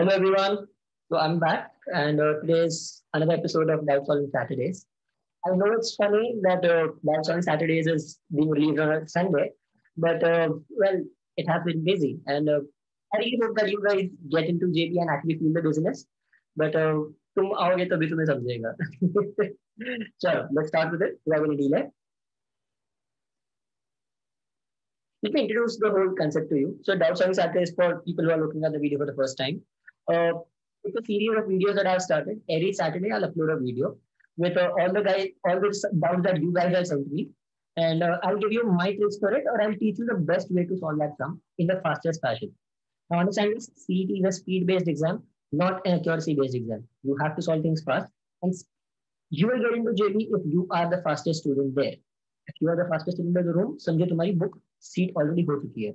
Hello everyone, so I'm back and today's another episode of Doubt Solving Saturdays. I know it's funny that Doubt Solving Saturdays is being released on Sunday, but well, it has been busy and I really hope that you guys get into JB and actually feel the business, but tum आओ ये तो भी तुम्हें समझेगा. Sure, let's start with it without any delay. Let me introduce the whole concept to you. So Doubt Solving Saturdays is for people who are looking at the video for the first time. It's a series of videos that I've started. Every Saturday, I'll upload a video with all the doubts that you guys have sent me. And I'll give you my tricks for it, or I'll teach you the best way to solve that sum in the fastest fashion. Now understand this, CET is a speed-based exam, not an accuracy-based exam. You have to solve things fast. And you will get into JV if you are the fastest student there. If you are the fastest student in the room, Sanjay, tumhari book seat already ho chuki hai.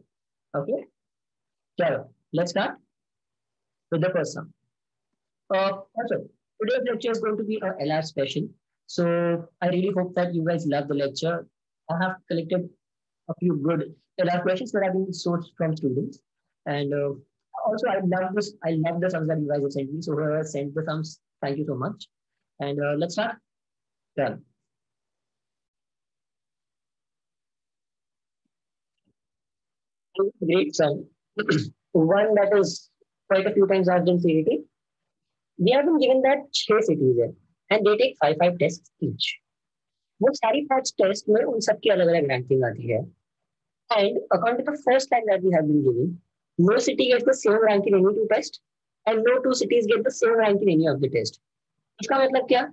Okay? Chalo, let's start. So the first sum. Also, today's lecture is going to be an LR special. So I really hope that you guys love the lecture. I have collected a few good LR questions that have been sourced from students. And also, I love the sums that you guys have sent me. So whoever sent the sums, thank you so much. And let's start. Done. Great sum. One that is quite a few times asked in CDT. We have been given that 6 cities hai, and they take 5-5 tests each. Those 5 tests mein un sabke alag-alag ranking aati hai. And according to the first time that we have been given, no city gets the same rank in any 2 tests, and no 2 cities get the same rank in any of the tests. Iska matlab kya?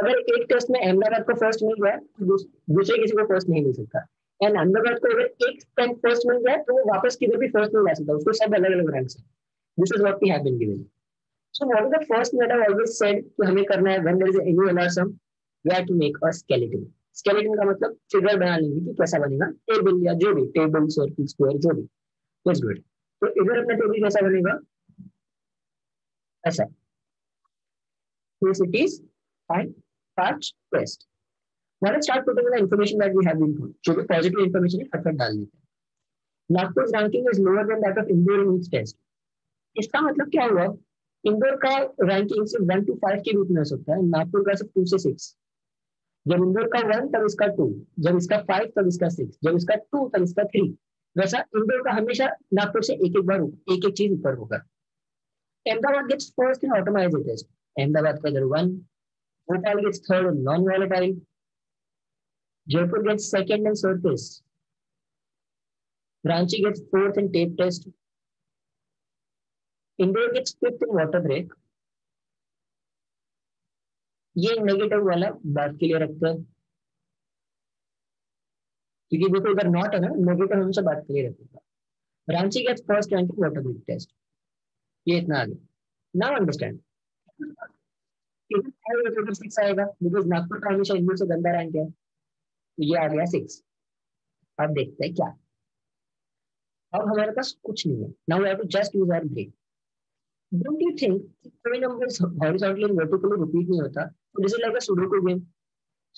Agar ek test mein Endabad ko first mil gaya, dusre kisi ko first nahi mil sakta. And Endabad ko agar ek time first mil gaya, to wo wapas kidhar bhi first nahi ja sakta. Usko sab alag-alag ranks hai. This is what we have been given. So what is the first thing that I always said कि हमें करना है when there is any LR sum, we have to make a skeleton. Skeleton का मतलब figure बना लेंगे कि कैसा बनेगा, table या जो भी, table, circle, square, जो भी, that's good. तो इधर अपना table कैसा बनेगा? ऐसा. 2 cities and 5 tests. Now let's start putting the information that we have been told. जो भी positive information है, फटाफट डाल देते हैं. Nagpur's ranking is lower than that of Indore in each test. इसका मतलब क्या हुआ? इंदौर का रैंकिंग सिर्फ 1 to 5 के रूप में हो सकता है, नागपुर का सिर्फ 2 से 6. जब इंदौर का 1 तब इसका 2, जब इसका 5 तब इसका 6, जब इसका 2 तब इसका 3. वैसा इंदौर का हमेशा नागपुर से एक-एक बार एक-एक चीज ऊपर होगा. Ahmedabad gets first in automized test. Ahmedabad का इधर 1, Bhopal gets third in non volatile, Jaipur gets second in surface, Ranchi gets fourth in tape test. Indore gets 5th in water break. ये negative वाला बात के लिए रखते हैं, क्योंकि देखो अगर not है ना, negative हमेशा बात के लिए रखेगा. Ranchi gets 1st rank in water break test. ये इतना आगे. Now understand. इधर 5 और 6 आएगा, because Nagpur का हमेशा Indore से गंदा rank है. ये आ गया 6. अब देखते हैं क्या. अब हमारे पास कुछ नहीं है. Now we have to just use our brain. Don't you think कोई number horizontally and vertically repeat नहीं होता? So this is like a Sudoku game.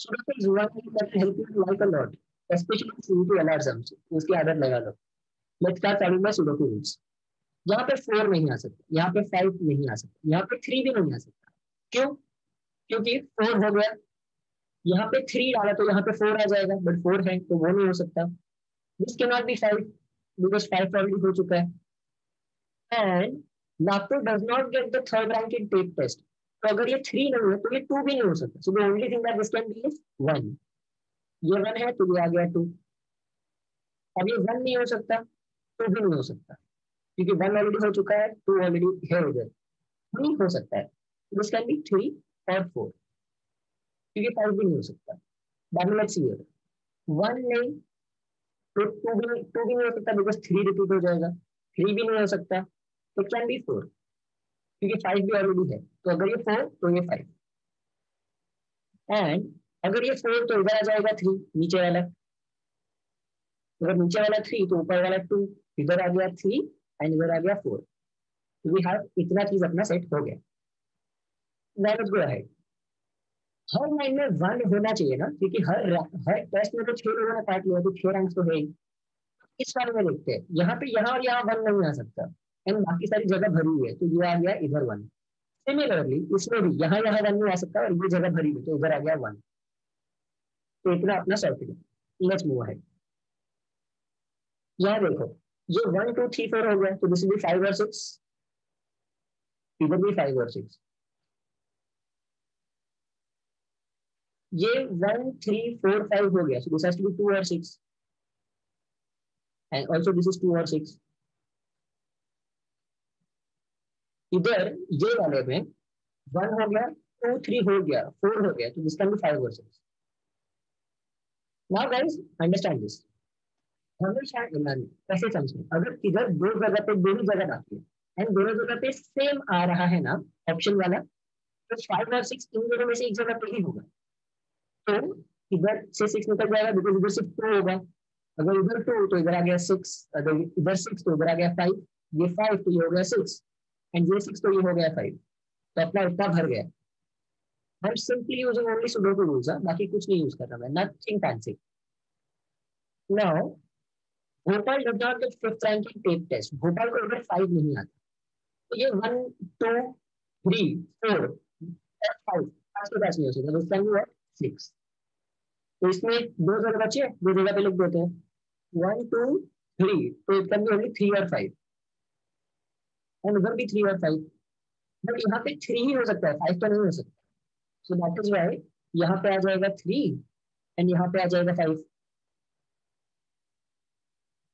Sudoku is one thing that help you to like a lot, especially in CET LR sums. उसकी आदत लगा लो. Let's start solving by Sudoku rules. यहाँ पे 4 नहीं आ सकता, यहाँ पे 5 नहीं आ सकता, यहाँ पे 3 भी नहीं आ सकता. क्यों? क्योंकि 4 हो गया. यहाँ पे 3 डाला तो यहाँ पे 4 आ जाएगा, but 4 है तो वो नहीं हो सकता. This cannot be 5 because 5 already हो चुका है. And Nagpur does not get the 3rd rank in tape test. So अगर ये 3 नहीं है तो ये 2 भी नहीं हो सकता. So the only thing that this can be is 1. ये 1 है तो ये आ गया 2. अब ये 1 नहीं हो सकता, 2 भी नहीं हो सकता, क्योंकि 1 already हो चुका है, 2 already है उधर. 3 हो सकता है. This can be 3 or 4, क्योंकि 5 भी नहीं हो सकता. That means here 1 नहीं तो 2 भी नहीं हो सकता, because 3 repeat हो जाएगा. 3 भी नहीं हो सकता. It can be 4, because 5 भी already है. तो अगर ये 4 तो ये 5. And अगर ये 4 तो इधर आ जाएगा 3 नीचे वाला. अगर नीचे वाला 3 तो ऊपर वाला 2. इधर आ गया 3 and इधर आ गया 4. तो we have इतना चीज अपना सेट हो गया. Now let's go ahead. हर लाइन में 1 होना चाहिए ना, क्योंकि हर टेस्ट में तो 6 लोगों ने पार्ट लिया तो 6 रैंक्स तो है. इस बार में देखते हैं. यहाँ पे यहाँ और यहाँ 1 नहीं आ सकता. एंड बाकी सारी जगह भरी हुई है तो ये आ गया इधर 1। सिमिलरली इसमें भी यहाँ 1 नहीं आ सकता और ये जगह भरी हुई तो इधर आ गया 1। तो इतना अपना सॉल्व किया। Let's move ahead. यहाँ देखो ये 1 2 3 4 हो गया तो दिस विल बी 5 और 6, इधर भी 5 और 6। ये 1 3 4 5 हो गया, so this has to be 2 or 6, and also this is 2 or 6। इधर ये वाले में 1 हो गया, 2 3 हो गया, 4 हो गया, तो this can be 5 or 6। Now guys, understand this। हमेशा कैसे समझें, अगर इधर दो जगह पे दो ही जगह आती है एंड दोनों जगह पे सेम आ रहा है ना ऑप्शन वाला, तो 5 और 6 इन दोनों में से एक जगह पे ही होगा। तो इधर से 6 निकल जाएगा बिकॉज इधर से 2 होगा। अगर इधर 2 तो इधर आ गया 6, अगर इधर 6 तो इधर आ गया 5, ये 5 तो ये हो गया 6, एंड ये 6 तो ये हो गया 5। तो अपना इतना भर गया। हम simply using only sudoku rules, बाकी कुछ नहीं यूज कर रहा मैं, nothing fancy. Now Bhopal does not get 5th ranking tape test, Bhopal को इधर 5 नहीं आता, तो ये 1 2 3 4 5 इसके पास नहीं हो सकता, उसका भी 6। तो इसमें दो जगह बची है, दो जगह पे लिख देते हैं 1 2 3, तो इट कैन बी ओनली 3 और 5, एंड उधर भी 3 और 5, बट यहाँ पे 3 ही हो सकता है, 5 तो नहीं हो सकता। सो दैट इज व्हाई यहाँ पे आ जाएगा 3 एंड यहाँ पे आ जाएगा 5।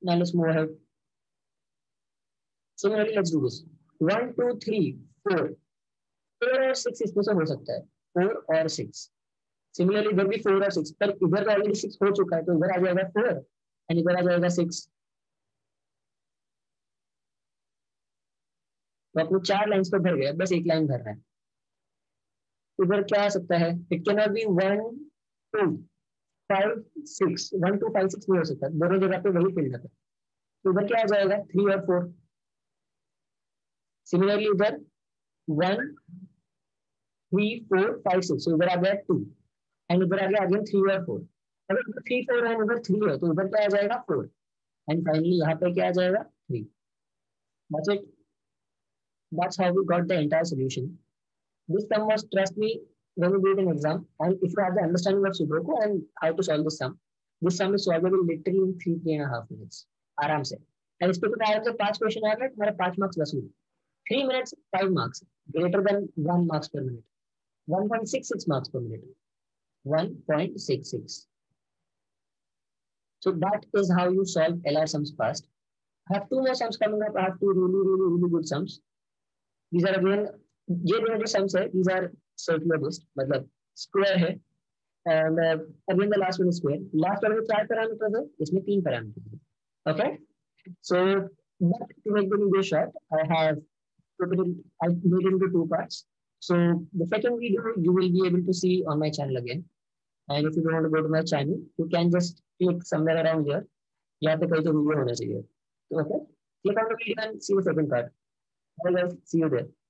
Now let's move ahead. Similarly let's do this 1 2 3 4, 4 और 6 इसमें से हो सकता है, 4 और 6। सिमिलरली इधर भी 4 और 6, पर इधर ऑलरेडी 6 हो चुका है तो इधर आ जाएगा 4 एंड इधर आ जाएगा 6। तो आपको 4 लाइन्स पर भर गया, बस एक लाइन भरना है। इधर क्या आ सकता है, इट कैन नॉट बी 1 2 5 6, 1 2 5 6 नहीं हो सकता, दोनों जगह पे वही फील्ड है। तो इधर क्या आ जाएगा 3 और 4। सिमिलरली इधर 1 3 4 5 6, इधर आ गया 2 एंड उधर आ गया अगेन 3 और 4। अगर 3 4 है उधर 3 है तो उधर क्या आ जाएगा 4 एंड फाइनली यहाँ पे क्या आ जाएगा 3। That's it. That's how we got the entire solution. This sum was, trust me, when you do it in exam and if you have the understanding of Sudoku and how to solve this sum is solvable literally in 3 3.5 minutes, आराम से। और इसपे तो आराम से 5 question आएगा, तुम्हारे 5 marks वसूल। 3 minutes 5 marks, greater than 1 marks per minute, 1.66 marks per minute, 1.66. So that is how you solve LR sums fast. I have 2 more sums coming up. I have 2 really good sums. These are again JV sums hai. These are circular based, मतलब square hai. And again the last one is square. Last one में 4 parameters है, इसमें 3 parameters है. Okay. So but to make the video short, I made it into 2 parts. So the second video you will be able to see on my channel again, and if you don't want to go to my channel, you can just click somewhere around here. यहाँ पे कोई तो video होना चाहिए. Okay, click on the video and see the second part. I'll see you there.